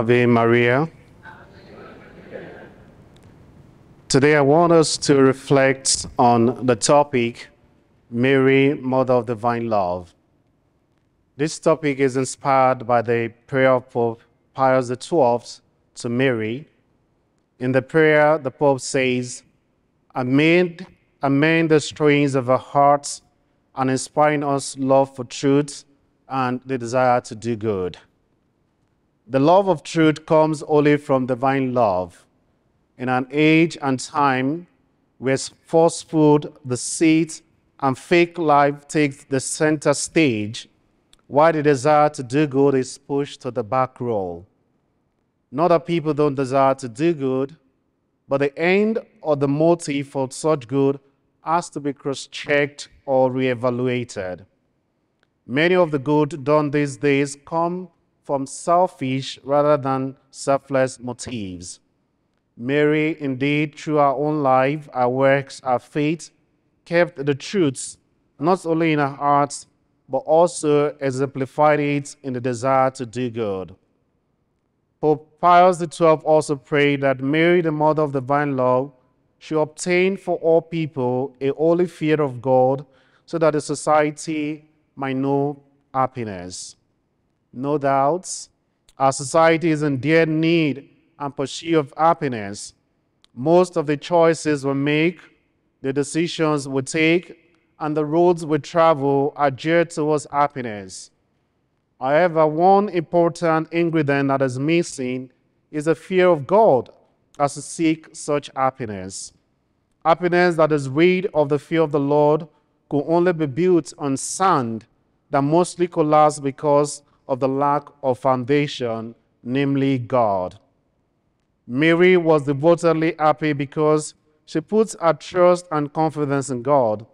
Ave Maria. Today I want us to reflect on the topic, Mary, Mother of Divine Love. This topic is inspired by the prayer of Pope Pius XII to Mary. In the prayer, the Pope says, amend the strings of our hearts and inspiring us love for truth and the desire to do good. The love of truth comes only from divine love. In an age and time where false food, deceit, and fake life takes the center stage, while the desire to do good is pushed to the back row. Not that people don't desire to do good, but the end or the motive for such good has to be cross-checked or re-evaluated. Many of the good done these days come from selfish rather than selfless motives. Mary, indeed, through her own life, her works, her faith, kept the truths not only in her heart, but also exemplified it in the desire to do good. Pope Pius XII also prayed that Mary, the Mother of Divine Love, should obtain for all people a holy fear of God so that the society might know happiness. No doubt, our society is in dire need and pursuit of happiness. Most of the choices we make, the decisions we take, and the roads we travel are geared towards happiness. However, one important ingredient that is missing is the fear of God as we seek such happiness. Happiness that is rid of the fear of the Lord could only be built on sand that mostly collapsed because of the lack of foundation, namely God. Mary was devotedly happy because she put her trust and confidence in God,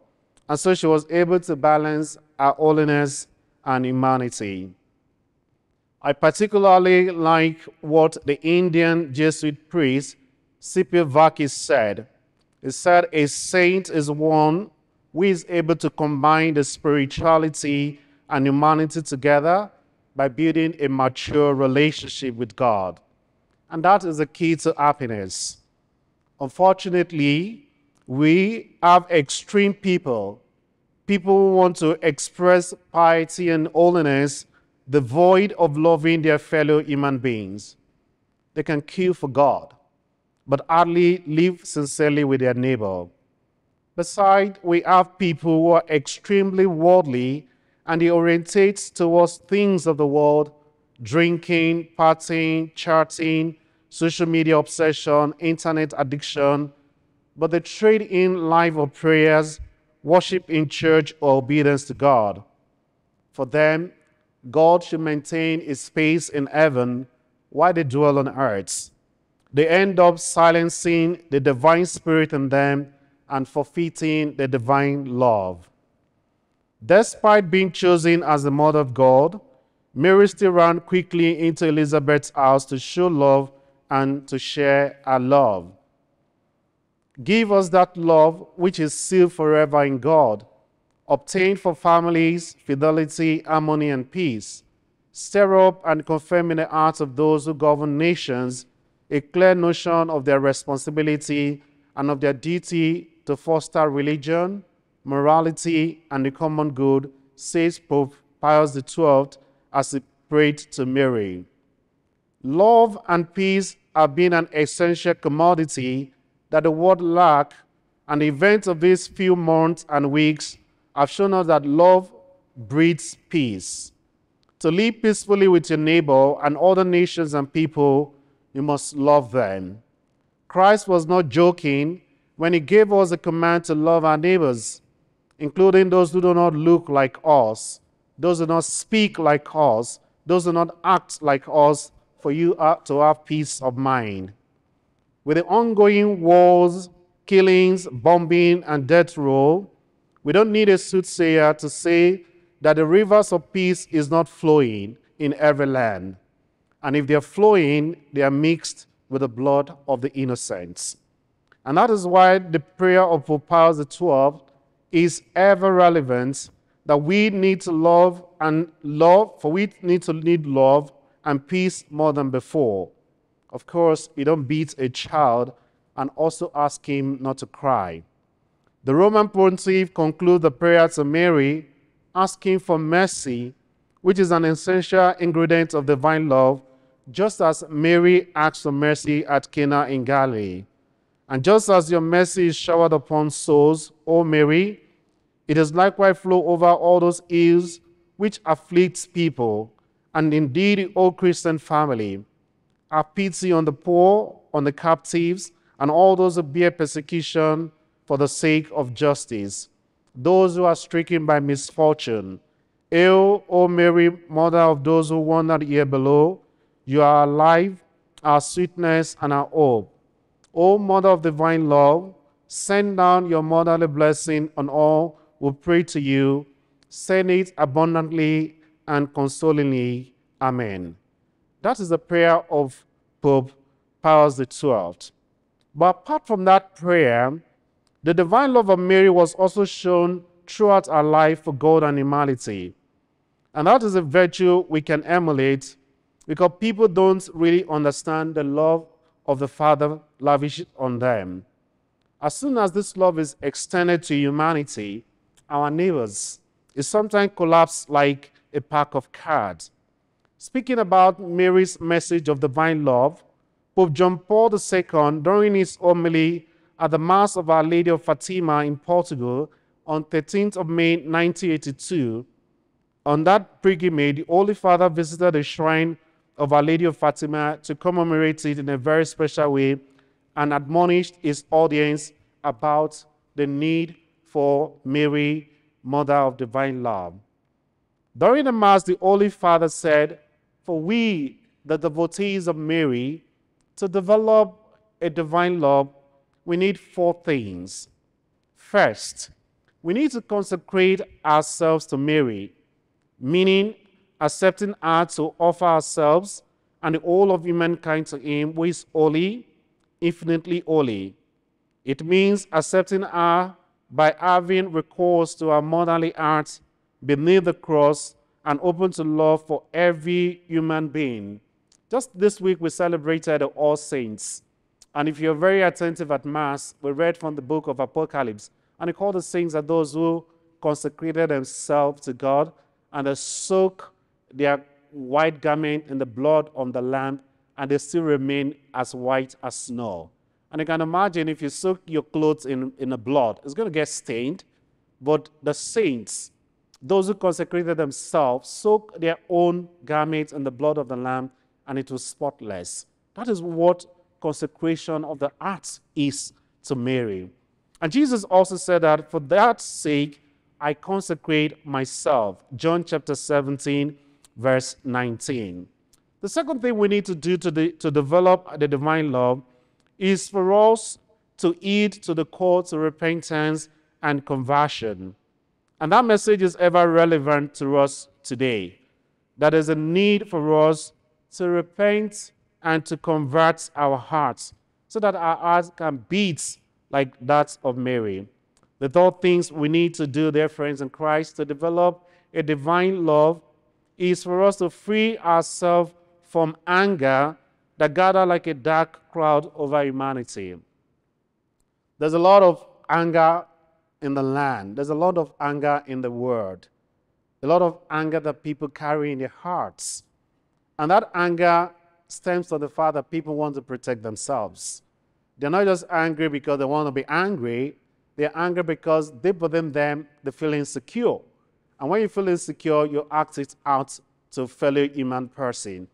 and so she was able to balance her holiness and humanity. I particularly like what the Indian Jesuit priest C.P. Varkis said. He said, "A saint is one who is able to combine the spirituality and humanity together by building a mature relationship with God." And that is the key to happiness. Unfortunately, we have extreme people who want to express piety and holiness, devoid of loving their fellow human beings. They can kill for God, but hardly live sincerely with their neighbor. Besides, we have people who are extremely worldly and they orientate towards things of the world, drinking, partying, charting, social media obsession, internet addiction, but they trade in life of prayers, worship in church, or obedience to God. For them, God should maintain his space in heaven while they dwell on earth. They end up silencing the divine spirit in them and forfeiting the divine love. Despite being chosen as the mother of God, Mary still ran quickly into Elizabeth's house to show love and to share her love. Give us that love which is sealed forever in God, obtained for families, fidelity, harmony, and peace. Stir up and confirm in the hearts of those who govern nations a clear notion of their responsibility and of their duty to foster religion, morality, and the common good, says Pope Pius XII, as he prayed to Mary. Love and peace have been an essential commodity that the world lacks, and the events of these few months and weeks have shown us that love breeds peace. To live peacefully with your neighbor and other nations and people, you must love them. Christ was not joking when he gave us a command to love our neighbors, including those who do not look like us, those do not speak like us, those do not act like us, for you are to have peace of mind. With the ongoing wars, killings, bombing, and death row, we don't need a soothsayer to say that the rivers of peace is not flowing in every land. And if they are flowing, they are mixed with the blood of the innocents. And that is why the prayer of Pope Pius XII is ever relevant, that we need to love, and love, for we need to need love and peace more than before. Of course, you don't beat a child and also ask him not to cry. The Roman pontiff concludes the prayer to Mary, asking for mercy, which is an essential ingredient of divine love, just as Mary asked for mercy at Cana in Galilee. And just as your mercy is showered upon souls, O Mary, it does likewise flow over all those ills which afflicts people, and indeed the whole Christian family. Have pity on the poor, on the captives, and all those who bear persecution for the sake of justice, those who are stricken by misfortune. Hail, O Mary, mother of those who wander here below, you are our life, our sweetness, and our hope. O Mother of divine love, send down your motherly blessing on all who pray to you. Send it abundantly and consolingly. Amen. That is the prayer of Pope Pius XII. But apart from that prayer, the divine love of Mary was also shown throughout her life for God and humanity. And that is a virtue we can emulate, because people don't really understand the love of the Father lavished on them. As soon as this love is extended to humanity, our neighbors, it sometimes collapses like a pack of cards. Speaking about Mary's message of divine love, Pope John Paul II, during his homily at the Mass of Our Lady of Fatima in Portugal on 13th of May 1982, on that pilgrimage, the Holy Father visited the shrine of Our Lady of Fatima to commemorate it in a very special way, and admonished his audience about the need for Mary, Mother of Divine Love. During the Mass, the Holy Father said, for we, the devotees of Mary, to develop a divine love, we need four things. First, we need to consecrate ourselves to Mary, meaning accepting her to offer ourselves and the whole of humankind to him who is holy, infinitely holy. It means accepting her by having recourse to her motherly heart beneath the cross and open to love for every human being. Just this week we celebrated All Saints. And if you're very attentive at Mass, we read from the book of Apocalypse. And it called the saints are those who consecrated themselves to God and they soak their white garment in the blood on the lamb, and they still remain as white as snow. And you can imagine if you soak your clothes in the blood, it's going to get stained. But the saints, those who consecrated themselves, soak their own garments in the blood of the lamb, and it was spotless. That is what consecration of the heart is to Mary. And Jesus also said that, for that sake, I consecrate myself. John chapter 17, verse 19. The second thing we need to do to develop the divine love is for us to heed to the call to repentance and conversion. And that message is ever relevant to us today. That is a need for us to repent and to convert our hearts so that our hearts can beat like that of Mary. The third things we need to do, dear friends in Christ, to develop a divine love is for us to free ourselves from anger that gathers like a dark cloud over humanity. There's a lot of anger in the land. There's a lot of anger in the world. A lot of anger that people carry in their hearts. And that anger stems from the fact that people want to protect themselves. They're not just angry because they want to be angry. They're angry because deep within them, they feel insecure. And when you feel insecure, you act it out to a fellow human person.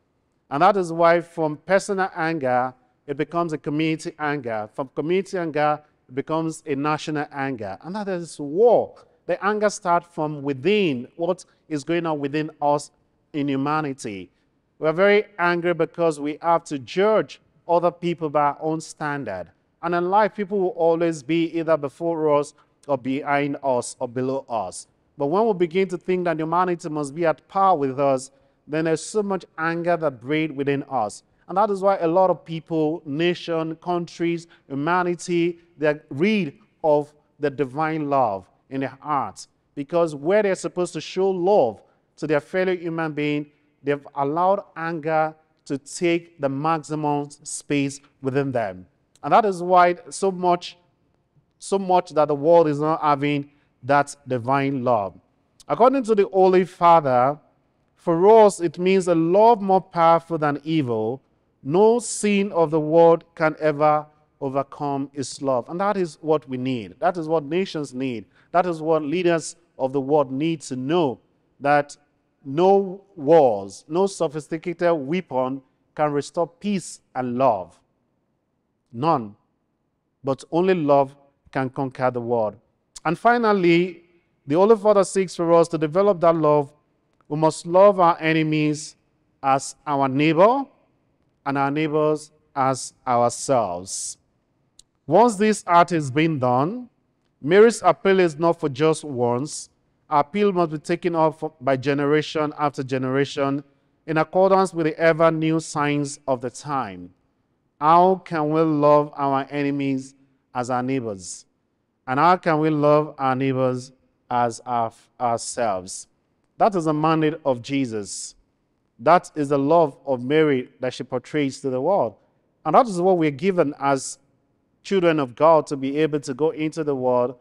And that is why from personal anger, it becomes a community anger. From community anger, it becomes a national anger. And that is war. The anger starts from within, what is going on within us in humanity. We're very angry because we have to judge other people by our own standard. And in life, people will always be either before us or behind us or below us. But when we begin to think that humanity must be at par with us, then there's so much anger that breeds within us. And that is why a lot of people, nations, countries, humanity, they're rid of the divine love in their hearts. Because where they're supposed to show love to their fellow human being, they've allowed anger to take the maximum space within them. And that is why so much that the world is not having that divine love. According to the Holy Father, for us it means a love more powerful than evil. No sin of the world can ever overcome its love. And that is what we need. That is what nations need. That is what leaders of the world need to know, that no wars, no sophisticated weapon can restore peace and love. None. But only love can conquer the world. And finally, the Holy Father seeks for us to develop that love. We must love our enemies as our neighbor and our neighbors as ourselves. Once this art is being done, Mary's appeal is not for just once. Our appeal must be taken up by generation after generation in accordance with the ever new signs of the time. How can we love our enemies as our neighbors? And how can we love our neighbors as ourselves? That is the mandate of Jesus. That is the love of Mary that she portrays to the world. And that is what we're given as children of God, to be able to go into the world,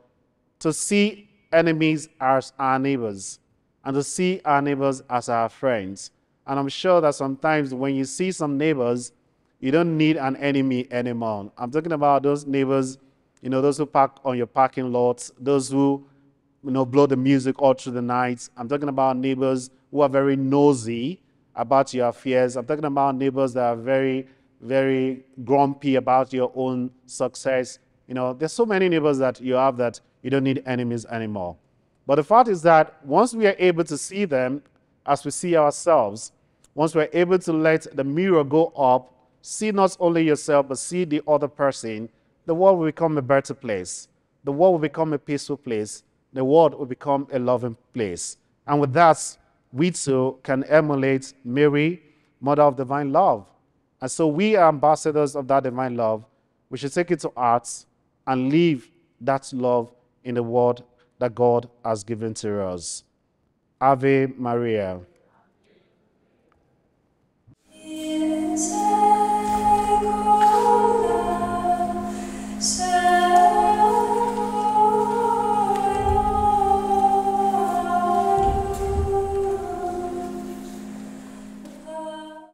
to see enemies as our neighbors, and to see our neighbors as our friends. And I'm sure that sometimes when you see some neighbors, you don't need an enemy anymore. I'm talking about those neighbors, you know, those who park on your parking lots, those who, you know, blow the music all through the night. I'm talking about neighbors who are very nosy about your affairs. I'm talking about neighbors that are very, very grumpy about your own success. You know, there's so many neighbors that you have that you don't need enemies anymore. But the fact is that once we are able to see them as we see ourselves, once we're able to let the mirror go up, see not only yourself, but see the other person, the world will become a better place. The world will become a peaceful place. The world will become a loving place. And with that, we too can emulate Mary, Mother of Divine Love. And so we are ambassadors of that divine love. We should take it to heart and live that love in the world that God has given to us. Ave Maria.